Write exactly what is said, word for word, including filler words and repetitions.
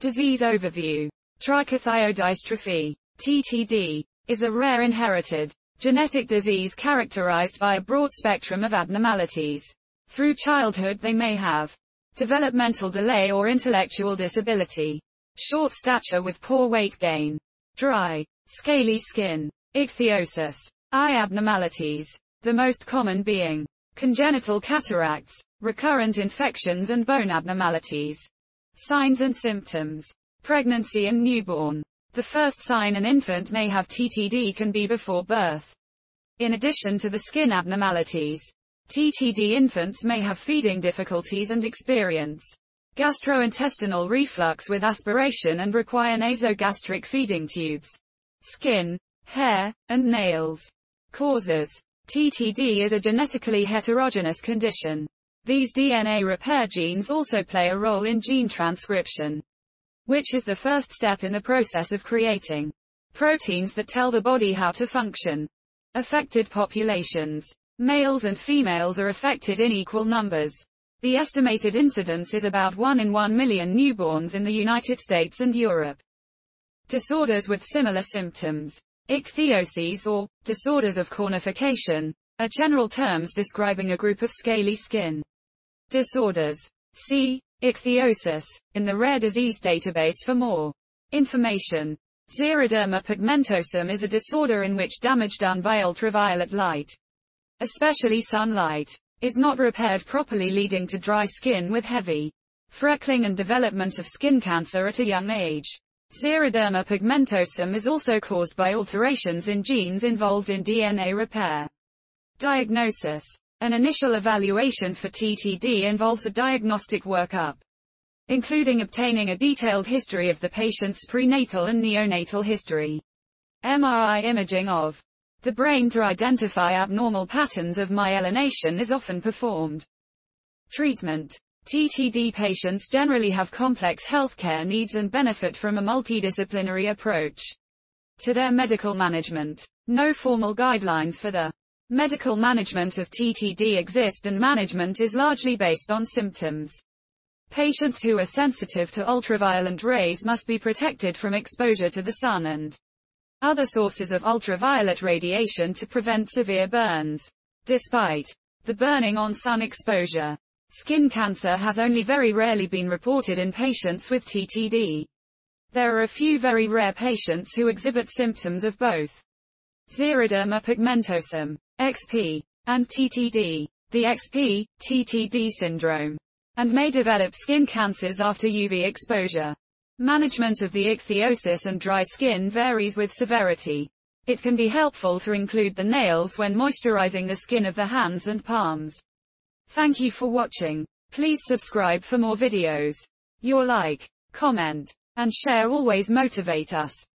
Disease overview. Trichothiodystrophy, T T D, is a rare inherited genetic disease characterized by a broad spectrum of abnormalities. Through childhood they may have developmental delay or intellectual disability, short stature with poor weight gain, dry, scaly skin, ichthyosis, eye abnormalities, the most common being congenital cataracts, recurrent infections and bone abnormalities. Signs and symptoms. Pregnancy and newborn. The first sign an infant may have T T D can be before birth. In addition to the skin abnormalities, T T D infants may have feeding difficulties and experience gastrointestinal reflux with aspiration and require nasogastric feeding tubes. Skin, hair, and nails. Causes. T T D is a genetically heterogeneous condition. These D N A repair genes also play a role in gene transcription, which is the first step in the process of creating proteins that tell the body how to function. Affected populations. Males and females are affected in equal numbers. The estimated incidence is about one in one million newborns in the United States and Europe. Disorders with similar symptoms. Ichthyosis or disorders of cornification are general terms describing a group of scaly skin disorders. See ichthyosis in the Rare Disease Database for more information. Xeroderma pigmentosum is a disorder in which damage done by ultraviolet light, especially sunlight, is not repaired properly, leading to dry skin with heavy freckling and development of skin cancer at a young age. Xeroderma pigmentosum is also caused by alterations in genes involved in D N A repair. Diagnosis. An initial evaluation for T T D involves a diagnostic workup, including obtaining a detailed history of the patient's prenatal and neonatal history. M R I imaging of the brain to identify abnormal patterns of myelination is often performed. Treatment. T T D patients generally have complex healthcare needs and benefit from a multidisciplinary approach to their medical management. No formal guidelines for the medical management of T T D exist, and management is largely based on symptoms. Patients who are sensitive to ultraviolet rays must be protected from exposure to the sun and other sources of ultraviolet radiation to prevent severe burns. Despite the burning on sun exposure, skin cancer has only very rarely been reported in patients with T T D. There are a few very rare patients who exhibit symptoms of both Xeroderma pigmentosum, X P, and T T D, the X P, T T D syndrome, and may develop skin cancers after U V exposure. Management of the ichthyosis and dry skin varies with severity. It can be helpful to include the nails when moisturizing the skin of the hands and palms. Thank you for watching. Please subscribe for more videos. Your like, comment, and share always motivate us.